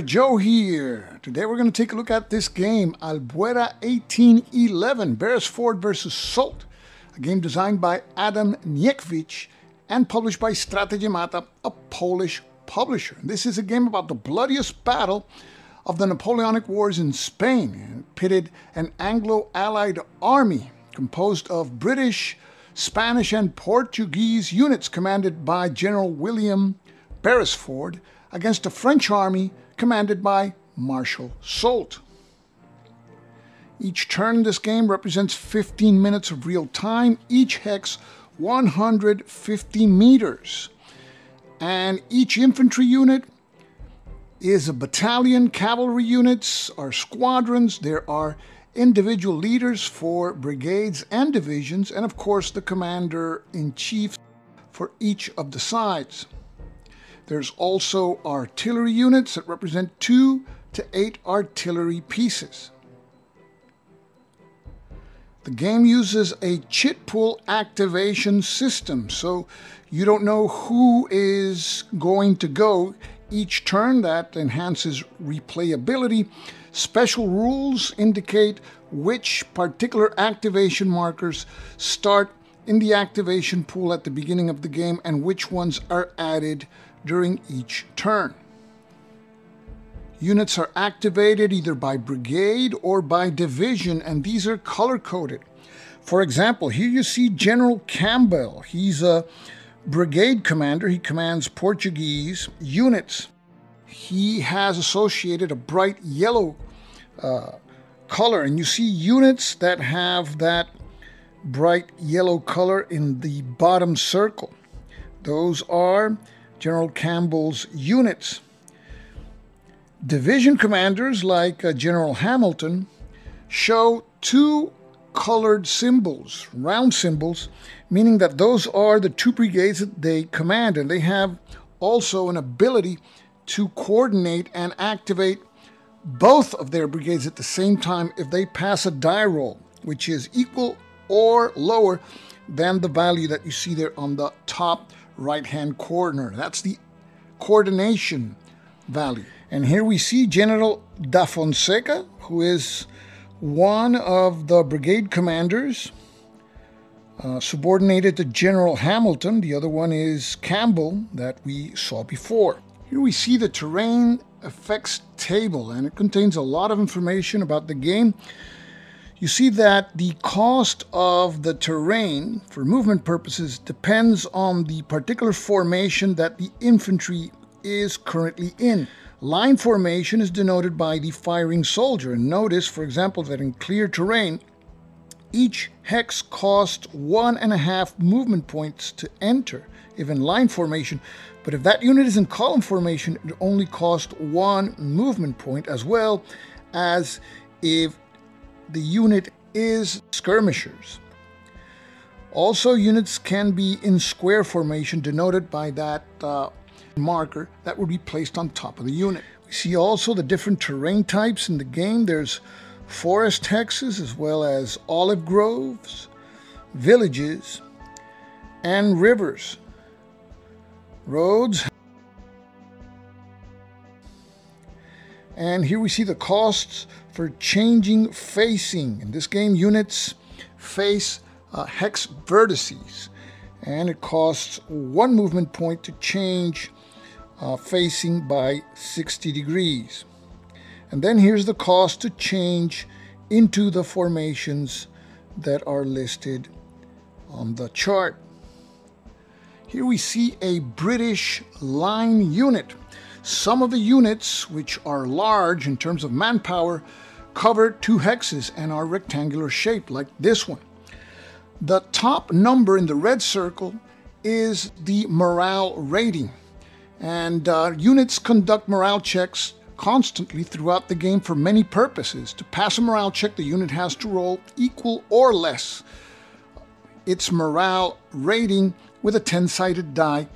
Stuka Joe here. Today we're going to take a look at this game, Albuera 1811, Beresford versus Soult, a game designed by Adam Niechwiej and published by Strategemata, a Polish publisher. This is a game about the bloodiest battle of the Napoleonic Wars in Spain. It pitted an Anglo-Allied army composed of British, Spanish, and Portuguese units commanded by General William Beresford against a French army commanded by Marshal Soult. Each turn in this game represents 15 minutes of real time, each hex 150 meters. And each infantry unit is a battalion, cavalry units are squadrons, there are individual leaders for brigades and divisions, and of course the commander-in-chief for each of the sides. There's also artillery units that represent 2 to 8 artillery pieces. The game uses a chit pool activation system, so you don't know who is going to go each turn. That enhances replayability. Special rules indicate which particular activation markers start in the activation pool at the beginning of the game and which ones are added during each turn. Units are activated either by brigade or by division, and these are color-coded. For example, here you see General Campbell. He's a brigade commander. He commands Portuguese units. He has associated a bright yellow color, and you see units that have that bright yellow color in the bottom circle. Those are General Campbell's units. Division commanders like General Hamilton show 2 colored symbols, round symbols, meaning that those are the 2 brigades that they command, and they have also an ability to coordinate and activate both of their brigades at the same time if they pass a die roll, which is equal or lower than the value that you see there on the top right-hand corner. That's the coordination value. And here we see General Da Fonseca, who is one of the brigade commanders, subordinated to General Hamilton. The other one is Campbell that we saw before. Here we see the terrain effects table, and it contains a lot of information about the game. You see that the cost of the terrain for movement purposes depends on the particular formation that the infantry is currently in. Line formation is denoted by the firing soldier. And notice, for example, that in clear terrain, each hex costs 1.5 movement points to enter, if in line formation. But if that unit is in column formation, it only costs 1 movement point, as well as if the unit is skirmishers. Also, units can be in square formation, denoted by that marker that would be placed on top of the unit. We see also the different terrain types in the game. There's forest hexes, as well as olive groves, villages, and rivers, roads. And here we see the costs for changing facing. In this game, units face hex vertices, and it costs 1 movement point to change facing by 60 degrees. And then here's the cost to change into the formations that are listed on the chart. Here we see a British line unit. Some of the units, which are large in terms of manpower, cover 2 hexes and are rectangular shaped, like this one. The top number in the red circle is the morale rating, and units conduct morale checks constantly throughout the game for many purposes. To pass a morale check, the unit has to roll equal or less its morale rating with a 10-sided die,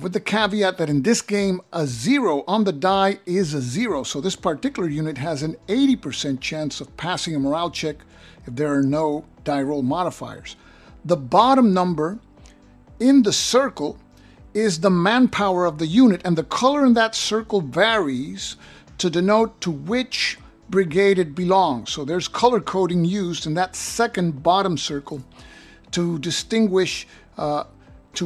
with the caveat that in this game, a 0 on the die is a 0. So this particular unit has an 80% chance of passing a morale check if there are no die roll modifiers. The bottom number in the circle is the manpower of the unit, and the color in that circle varies to denote to which brigade it belongs. So there's color coding used in that second bottom circle to distinguish to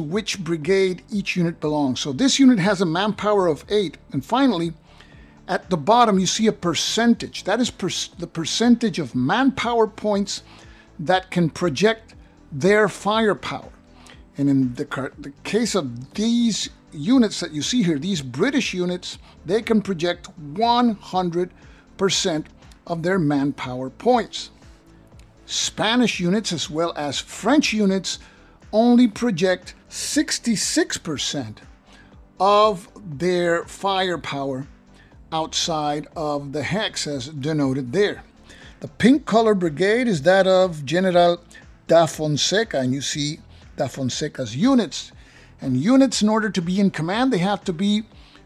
which brigade each unit belongs. So this unit has a manpower of 8. And finally, at the bottom, you see a percentage. That is the percentage of manpower points that can project their firepower. And in the case of these units that you see here, these British units, they can project 100% of their manpower points. Spanish units as well as French units only project 66% of their firepower outside of the hex as denoted there. The pink color brigade is that of General Da Fonseca, and you see Da Fonseca's units. And units, in order to be in command, they have to be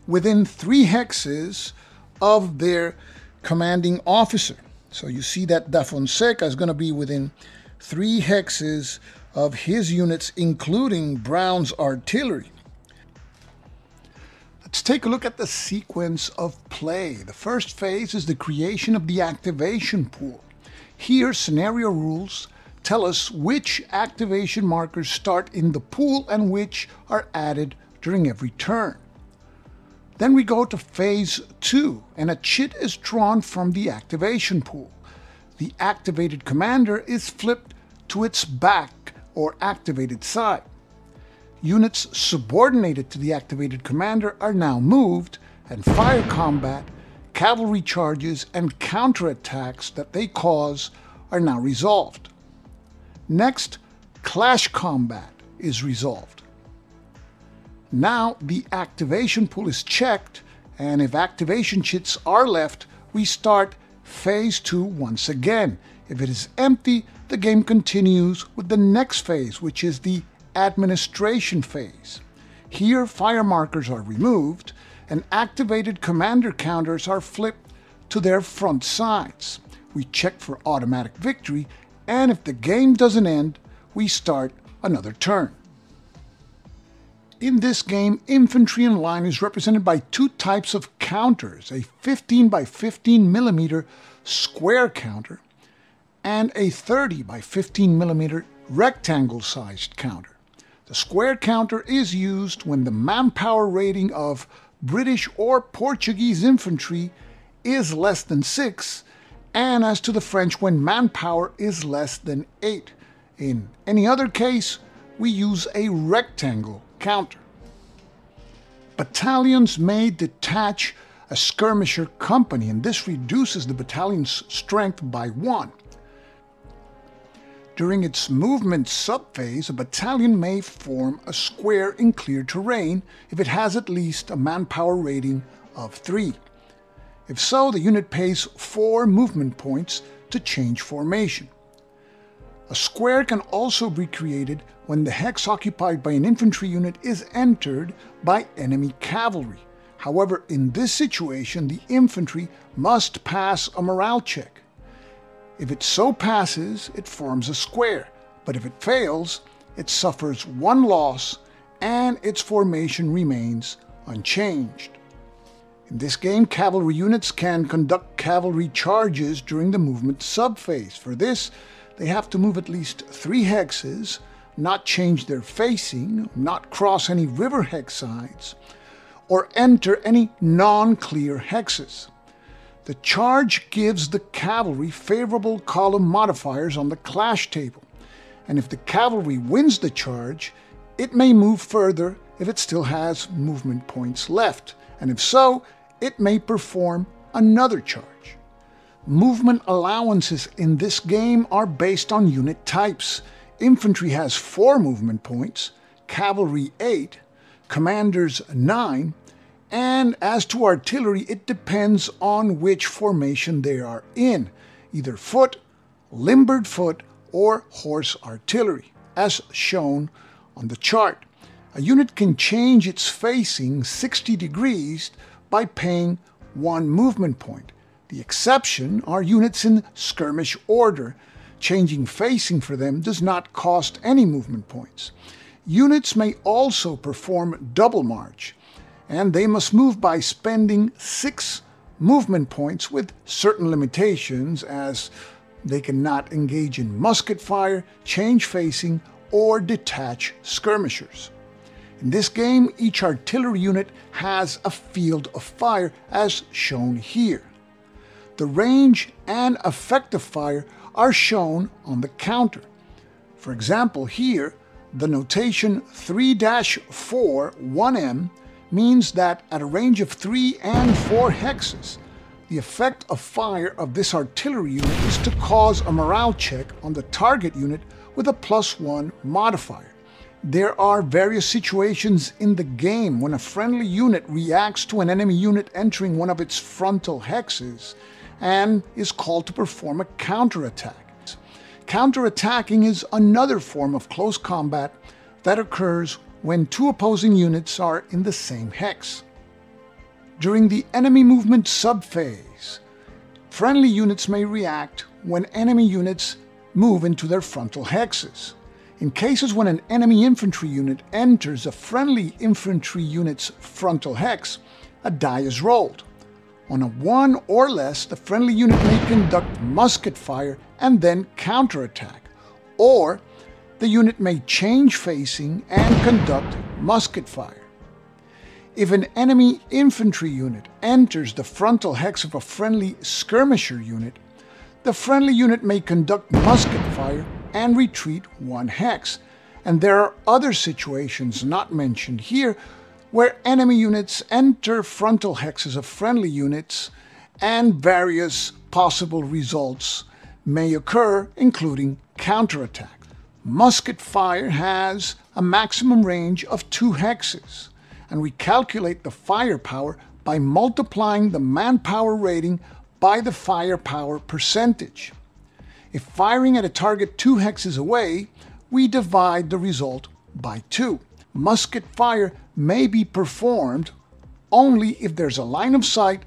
within 3 hexes of their commanding officer. So you see that Da Fonseca is going to be within 3 hexes of his units, including Brown's artillery. Let's take a look at the sequence of play. The first phase is the creation of the activation pool. Here, scenario rules tell us which activation markers start in the pool and which are added during every turn. Then we go to phase 2, and a chit is drawn from the activation pool. The activated commander is flipped to its back or activated side. Units subordinated to the activated commander are now moved, and fire combat, cavalry charges, and counterattacks that they cause are now resolved. Next, clash combat is resolved. Now the activation pool is checked, and if activation chits are left, we start phase 2 once again. If it is empty, the game continues with the next phase, which is the administration phase. Here, fire markers are removed, and activated commander counters are flipped to their front sides. We check for automatic victory, and if the game doesn't end, we start another turn. In this game, infantry in line is represented by 2 types of counters, a 15 by 15 millimeter square counter and a 30 by 15 millimeter rectangle-sized counter. The square counter is used when the manpower rating of British or Portuguese infantry is less than 6, and as to the French, when manpower is less than 8. In any other case, we use a rectangle counter. Battalions may detach a skirmisher company, and this reduces the battalion's strength by 1. During its movement subphase, a battalion may form a square in clear terrain if it has at least a manpower rating of 3. If so, the unit pays 4 movement points to change formation. A square can also be created when the hex occupied by an infantry unit is entered by enemy cavalry. However, in this situation, the infantry must pass a morale check. If it so passes, it forms a square, but if it fails, it suffers 1 loss and its formation remains unchanged. In this game, cavalry units can conduct cavalry charges during the movement subphase. For this, they have to move at least 3 hexes, not change their facing, not cross any river hex sides, or enter any non-clear hexes. The charge gives the cavalry favorable column modifiers on the clash table, and if the cavalry wins the charge, it may move further if it still has movement points left, and if so, it may perform another charge. Movement allowances in this game are based on unit types. Infantry has 4 movement points, cavalry 8, commanders 9, and as to artillery, it depends on which formation they are in, either foot, limbered foot, or horse artillery, as shown on the chart. A unit can change its facing 60 degrees by paying 1 movement point. The exception are units in skirmish order. Changing facing for them does not cost any movement points. Units may also perform double march, and they must move by spending 6 movement points with certain limitations, as they cannot engage in musket fire, change facing, or detach skirmishers. In this game, each artillery unit has a field of fire, as shown here. The range and effective fire are shown on the counter. For example, here, the notation 3-4-1M means that at a range of 3 and 4 hexes, the effect of fire of this artillery unit is to cause a morale check on the target unit with a +1 modifier. There are various situations in the game when a friendly unit reacts to an enemy unit entering one of its frontal hexes and is called to perform a counterattack. Counterattacking is another form of close combat that occurs when two opposing units are in the same hex. During the enemy movement subphase, friendly units may react when enemy units move into their frontal hexes. In cases when an enemy infantry unit enters a friendly infantry unit's frontal hex, a die is rolled. On a 1 or less, the friendly unit may conduct musket fire and then counterattack, or the unit may change facing and conduct musket fire. If an enemy infantry unit enters the frontal hex of a friendly skirmisher unit, the friendly unit may conduct musket fire and retreat 1 hex. And there are other situations not mentioned here where enemy units enter frontal hexes of friendly units, and various possible results may occur, including counterattack. Musket fire has a maximum range of 2 hexes, and we calculate the firepower by multiplying the manpower rating by the firepower percentage. If firing at a target 2 hexes away, we divide the result by 2. Musket fire may be performed only if there's a line of sight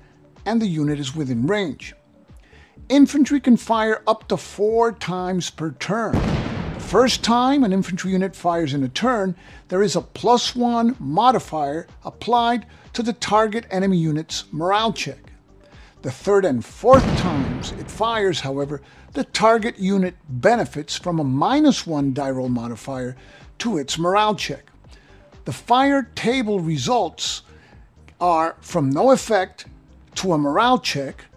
and the unit is within range. Infantry can fire up to 4 times per turn. The first time an infantry unit fires in a turn, there is a +1 modifier applied to the target enemy unit's morale check. The third and fourth times it fires, however, the target unit benefits from a -1 die roll modifier to its morale check. The fire table results are from no effect to a morale check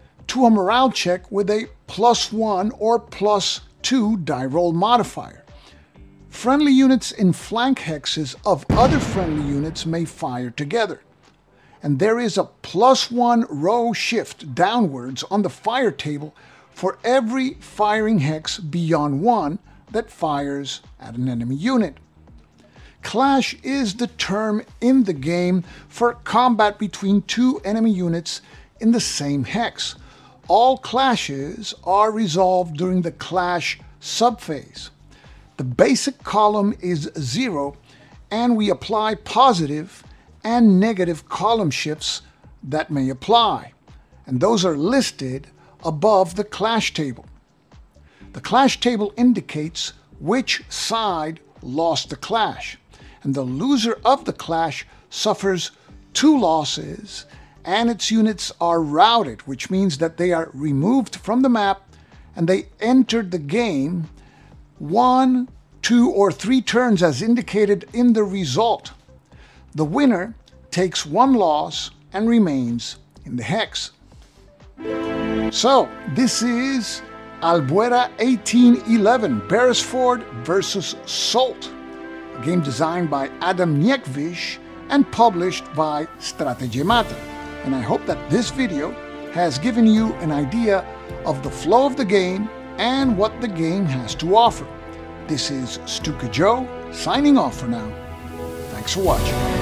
with a +1 or +2 die roll modifier. Friendly units in flank hexes of other friendly units may fire together. And there is a +1 row shift downwards on the fire table for every firing hex beyond 1 that fires at an enemy unit. Clash is the term in the game for combat between 2 enemy units in the same hex. All clashes are resolved during the clash subphase. The basic column is 0, and we apply positive and negative column shifts that may apply, and those are listed above the clash table. The clash table indicates which side lost the clash, and the loser of the clash suffers 2 losses, and its units are routed, which means that they are removed from the map and they entered the game 1, 2, or 3 turns as indicated in the result. The winner takes 1 loss and remains in the hex. So, this is Albuera 1811, Beresford versus Soult, a game designed by Adam Niechwiej and published by Strategemata. And I hope that this video has given you an idea of the flow of the game and what the game has to offer. This is Stuka Joe, signing off for now. Thanks for watching.